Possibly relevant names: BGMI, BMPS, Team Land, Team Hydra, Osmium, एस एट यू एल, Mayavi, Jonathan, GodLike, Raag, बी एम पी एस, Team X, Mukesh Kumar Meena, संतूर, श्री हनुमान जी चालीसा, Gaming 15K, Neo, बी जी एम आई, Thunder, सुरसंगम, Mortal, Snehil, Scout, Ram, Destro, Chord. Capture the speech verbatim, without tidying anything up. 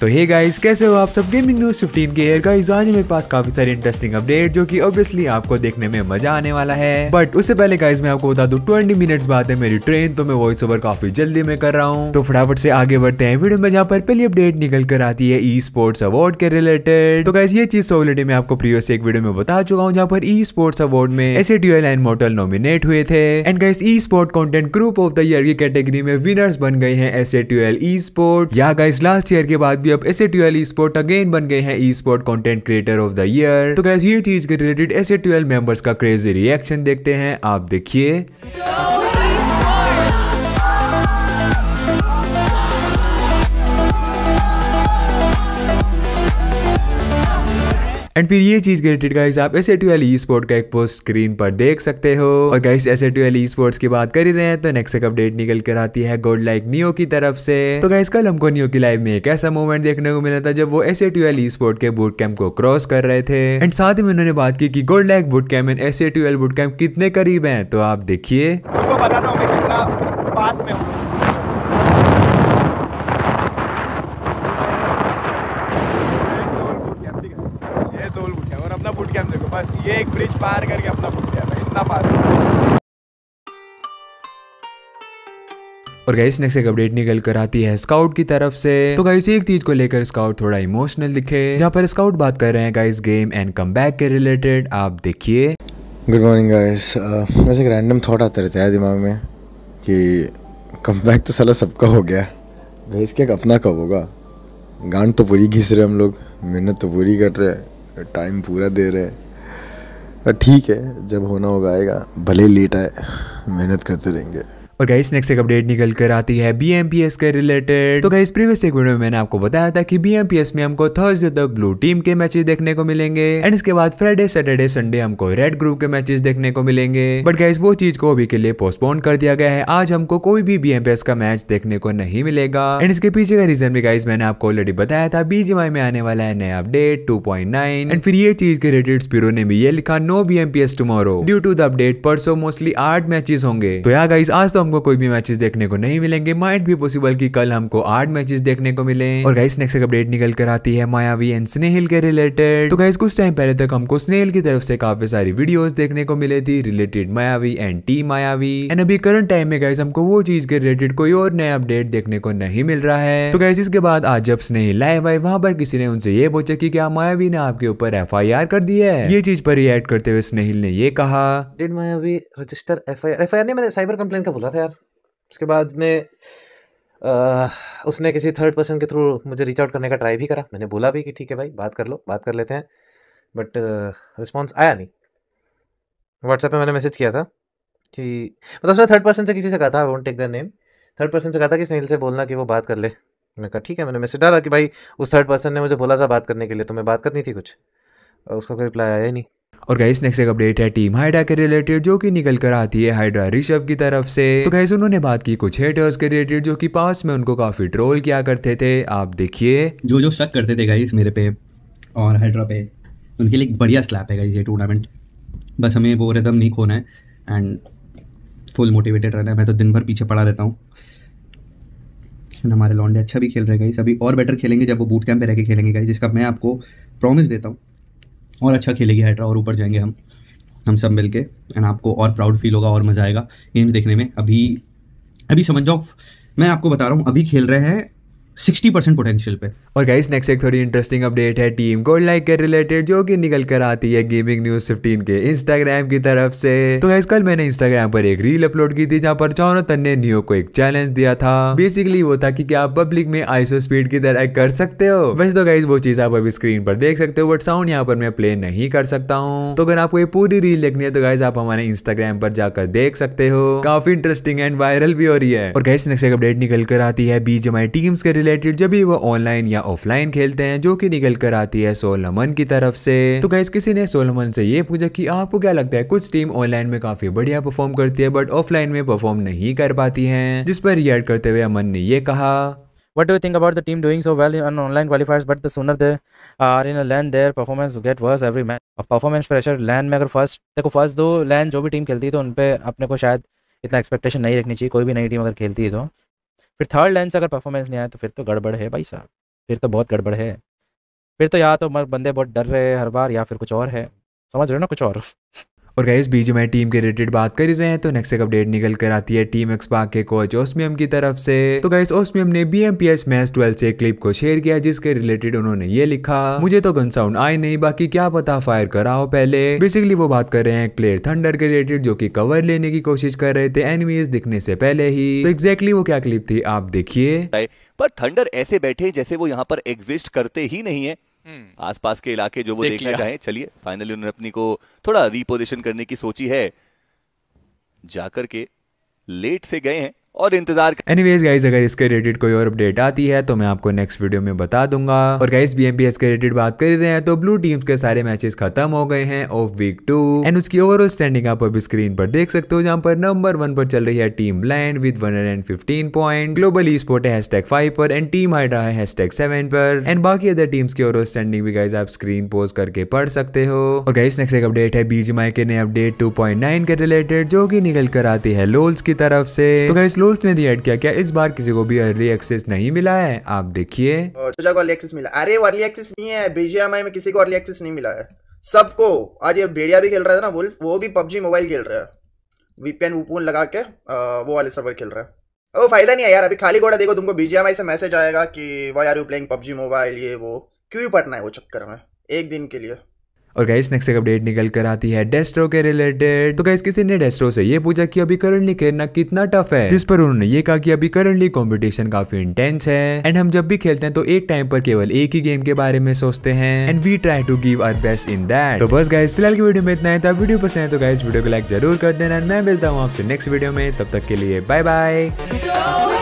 तो hey guys, कैसे हो आप सब। गेमिंग न्यूज फिफ्टीन के हेयर गाइस, आज मेरे पास काफी सारे इंटरेस्टिंग अपडेट जो कि ऑब्वियसली आपको देखने में मजा आने वाला है। बट उससे पहले गाइस मैं आपको बता दूं बीस मिनट्स बाद है मेरी ट्रेन, तो मैं वॉइस ओवर काफी जल्दी में कर रहा हूँ। तो फटाफट से आगे बढ़ते हैं वीडियो में, जहाँ पर पहली अपडेट निकल कर आती है ई स्पोर्ट्स अवार्ड के रिलेटेड। तो गाइस ये चीज ऑलरेडी मैं आपको प्रीवियस एक वीडियो में बता चुका हूँ, जहाँ पर ई स्पोर्ट्स अवार्ड में एस एट यू एल and Mortal nominate हुए थे। And guys E sport content group of the year की कैटेगरी में विनर्स बन गए हैं एस एट यू एल e sports. या गाइस लास्ट ईयर के बाद अब एस एट यू एल esport again बन गए हैं esport content creator of the year. तो गाइस ये चीज के related एस एट यू एल members का क्रेजी रिएक्शन देखते हैं, आप देखिए। एंड फिर ये चीज रिलेटेड गाइस आप एस एट यू एल esport का एक पोस्ट स्क्रीन पर देख सकते हो। और guys एस एट यू एल esports की बात कर ही रहे हैं तो नेक्स्ट एक अपडेट निकल कर आती है GodLike नियो की तरफ से। तो गाइस कल हमको नियो की लाइव में एक ऐसा मोमेंट देखने को मिला था जब वो एस एट यू एल esport के बूट कैंप को क्रॉस कर रहे थे। एंड साथ में उन्होंने बात की कि GodLike boot camp and एस एट यू एल boot camp कितने करीब है, तो आप देखिए। उनको बताता हूं मैं कितना पास में हूं। बस ये एक ब्रिज पार करके अपना बूट कैंप है, इतना पास। और गाइस नेक्स्ट एक अपडेट निकल कर आती है स्काउट की तरफ से। तो गाइस एक चीज को लेकर स्काउट थोड़ा इमोशनल दिखे, जहाँ पर स्काउट बात कर रहे हैं गाइस गेम एंड कमबैक के रिलेटेड, आप देखिए। गुड मॉर्निंग गाइस, वैसे एक रैंडम थॉट आता रहता है दिमाग में कि कमबैक तो साला सबका हो गया भाई, इसके अपना कब होगा। गांड तो पूरी घिस रहे हम लोग, मेहनत तो पूरी कर रहे हैं, टाइम पूरा दे रहे हैं, ठीक है जब होना होगा आएगा, भले लेट आए, मेहनत करते रहेंगे। और गाइस नेक्स्ट एक अपडेट निकल कर आती है बी एम पी एस के रिलेटेड। तो गाइस प्रीवियस एक वीडियो में मैंने आपको बताया था कि बी एम पी एस में हमको थर्सडे तक ब्लू टीम के मैचेस देखने को मिलेंगे एंड इसके बाद फ्राइडे सैटरडे संडे हमको रेड ग्रुप के मैचेस देखने को मिलेंगे। बट गाइस वो चीज को अभी के लिए पोस्टपोन कर दिया गया है, आज हमको कोई भी बी एम पी एस का मैच देखने को नहीं मिलेगा। एंड इसके पीछे का रीजन भी गाइस मैंने आपको ऑलरेडी बताया था, बी जी एम आई में आने वाला है नया update two point nine. And फिर ये चीज के रिलेटेड स्पीरो ने भी ये लिखा no बी एम पी एस tomorrow due to the update, परसों मोस्टली आठ मैचेस होंगे। तो यार गाइस आज तो हमको कोई भी मैचेस देखने को नहीं मिलेंगे, माइट भी पॉसिबल कि कल हमको आठ मैचेस देखने को मिले। और गाइस नेक्स्ट एक अपडेट निकल कर आती है मायावी एंड स्नेहिल के रिलेटेड। तो गाइस कुछ टाइम पहले तक हमको स्नेहिल की तरफ से काफी सारी वीडियोस देखने को मिली थी related Mayavi and team Mayavi. And अभी करंट टाइम में गाइस हमको वो चीज के रिलेटेड कोई और नया अपडेट देखने को नहीं मिल रहा है। तो गाइस इसके बाद आज जब स्नेहिल लाइव आई, वहां पर किसी ने उनसे ये पूछा कि क्या मायावी ने आपके ऊपर एफ आई आर कर दी है। ये चीज पर रिएक्ट करते हुए स्नेहिल ने ये कहा, did Mayavi register F I R? F I R नहीं, मैंने साइबर कंप्लेंट का बोला था यार। उसके बाद में आ, उसने किसी थर्ड पर्सन के थ्रू मुझे रीच आउट करने का ट्राई भी करा, मैंने बोला भी कि ठीक है भाई बात कर लो, बात कर लेते हैं, बट रिस्पॉन्स आया नहीं। व्हाट्सएप पे मैंने मैसेज किया था कि मतलब उसने थर्ड पर्सन से किसी से कहा था, I won't take the name, third person से कहा था कि स्नेहिल से बोलना कि वो बात कर ले। मैंने कहा ठीक है, मैंने मैसेज डाला कि भाई उस थर्ड पर्सन ने मुझे बोला था बात करने के लिए, तो मैं बात करनी थी कुछ, उसका कोई रिप्लाई आया ही नहीं। और गाइस नेक्स्ट एक अपडेट है टीम हाइड्रा के रिलेटेड जो कि निकल कर आती है हाइड्रा ऋषभ की तरफ से। तो गाइस उन्होंने बात की कुछ हेटर्स के रिलेटेड जो कि पास में उनको काफी ट्रोल किया करते थे, आप देखिए। जो जो शक करते थे गाइस मेरे पे और हाइड्रा पे, उनके लिए बढ़िया स्लैप है गाइस ये टूर्नामेंट। बस हमें वो रिदम नहीं खोना है एंड फुल मोटिवेटेड रहना है। मैं तो दिन भर पीछे पड़ा रहता हूँ। हमारे लॉन्डे अच्छा भी खेल रहे गाइस, अभी और बेटर खेलेंगे जब वो बूट कैंप पे रहकर खेलेंगे गाइस, जिसका मैं आपको प्रॉमिस देता हूँ। और अच्छा खेलेगी हाइड्रा और ऊपर जाएंगे हम हम सब मिलके एंड आपको और प्राउड फील होगा और मज़ा आएगा गेम्स देखने में। अभी अभी समझ जाओ, मैं आपको बता रहा हूँ अभी खेल रहे हैं सिक्सटी परसेंट पोटेंशियल पे। और गाइस नेक्स्ट एक थोड़ी इंटरेस्टिंग अपडेट है टीम GodLike के रिलेटेड जो कि निकल कर आती है गेमिंग न्यूज फिफ्टीन के इंस्टाग्राम की तरफ से। तो गाइस कल मैंने इंस्टाग्राम पर एक रील अपलोड की थी जहां पर जॉनथन ने नियो को एक चैलेंज दिया था। बेसिकली वो था कि क्या आप पब्लिक में आईसो स्पीड की तरह कर सकते हो। वैसे तो गाइस वो चीज आप अभी स्क्रीन पर देख सकते हो, बट साउंड यहाँ पर मैं प्ले नहीं कर सकता हूँ। तो अगर आपको ये पूरी रील देखनी है तो गाइस आप हमारे इंस्टाग्राम पर जाकर देख सकते हो, काफी इंटरेस्टिंग एंड वायरल भी हो रही है। और गाइस नेक्स्ट एक अपडेट निकल कर आती है बी जी एम आई teams के रिलेटेड जब भी वो ऑनलाइन या ऑफलाइन खेलते हैं जो कि निकल कर आती है सोलमन की तरफ से। तो गाइस किसी ने सोलमन से ये पूछा कि आपको क्या लगता है कुछ टीम ऑनलाइन में काफी बढ़िया परफॉर्म करती है बट ऑफलाइन में परफॉर्म नहीं कर पाती हैं, जिस पर रिएक्ट करते हुए अमन ने ये कहा, what do you think about the team doing so well in online qualifiers but the sooner they are in a land their performance get worse every match. Performance pressure land में, अगर first देखो first दो land जो भी team खेलती है तो उनपे अपने को शायद इतना एक्सपेक्टेशन नहीं रखनी चाहिए, कोई भी नई टीम अगर खेलती है तो। फिर थर्ड लैंड से अगर परफॉर्मेंस नहीं आया तो फिर तो गड़बड़ है भाई साहब। फिर तो बहुत गड़बड़ है। फिर तो या तो बंदे बहुत डर रहे हैं हर बार, या फिर कुछ और है, समझ रहे हो ना, कुछ और। और गाइस बीजीएमआई टीम के रिलेटेड बात कर ही रहे हैं तो नेक्स्ट एक अपडेट निकल कर आती है टीम एक्स पाक के कोच ओस्मियम की तरफ से। तो गाइस ओस्मियम ने बीएमपीएस मैच ट्वेल्व से क्लिप को शेयर किया जिसके रिलेटेड उन्होंने ये लिखा, मुझे तो गन साउंड आए नहीं, बाकी क्या पता फायर कराओ पहले। बेसिकली वो बात कर रहे हैं क्लियर थंडर के रिलेटेड जो की कवर लेने की कोशिश कर रहे थे एनिमीज दिखने से पहले ही। तो एग्जैक्टली वो क्या क्लिप थी आप देखिए। पर थंडर ऐसे बैठे जैसे वो यहाँ पर एग्जिस्ट करते ही नहीं है, आसपास के इलाके जो वो देख देखना चाहे। चलिए फाइनली उन्होंने अपनी को थोड़ा रिपोजिशन करने की सोची है, जाकर के लेट से गए हैं और इंतजार। एनीवेज गाइस अगर इसके रिलेटेड कोई और अपडेट आती है तो मैं आपको नेक्स्ट वीडियो में बता दूंगा। और गाइस बीएमपीएस के रिलेटेड बात कर रहे हैं तो ब्लू टीम्स के सारे मैचेस खत्म हो गए हैं ऑफ वीक टू एंड उसकी ओवरऑल स्टैंडिंग आप अभी स्क्रीन पर देख सकते हो, जहां पर नंबर वन पर चल रही है team land with one hundred fifteen point, global E sport है हैशटैग फाइव पर एंड टीम हाइड्रा है हैशटैग सेवन पर एंड बाकी अदर टीम्स की ओवरऑल स्टैंडिंग भी गाइस आप स्क्रीन पोज करके पढ़ सकते हो। और गाइस नेक्स्ट एक अपडेट है बीजीएमआई के नए अपडेट टू पॉइंट नाइन के रिलेटेड जो की निकल कर आती है लोल्स की तरफ से। तो गाइस लोल्स ने रिएक्ट किया, क्या इस बार किसी को भी अर्ली एक्सेस नहीं मिला है आप देखिए। तुझे को अर्ली एक्सेस मिला? अरे अर्ली एक्सेस नहीं है, बीजीएमआई में किसी को अर्ली एक्सेस नहीं मिला है, सबको। आज ये भेड़िया भी खेल रहा है ना, वो वो भी पबजी मोबाइल खेल रहा है, वीपीएन वूपन लगा के वो वाले सर्वर खेल रहा है। वो फायदा नहीं है यार, अभी खाली घोड़ा देखो, तुमको बीजीएमआई से मैसेज आएगा कि why are you playing PUBG mobile, ये वो, क्यों पढ़ना है वो चक्कर में एक दिन के लिए। और गाइस नेक्स्ट एक अपडेट निकल कर आती है डेस्ट्रो के रिलेटेड। तो गाइस किसी ने डेस्ट्रो से ये पूछा कि अभी करंटली खेलना कितना टफ है, जिस पर उन्होंने ये कहा कि अभी करंटली कंपटीशन काफी इंटेंस है एंड हम जब भी खेलते हैं तो एक टाइम पर केवल एक ही गेम के बारे में सोचते हैं and we try to give our best in that. तो बस गाइस फिलहाल की वीडियो में इतना है, तब वीडियो पसंद है तो गाइस वीडियो को लाइक जरूर कर देना। मैं मिलता हूँ आपसे नेक्स्ट वीडियो में, तब तक के लिए बाय बाय।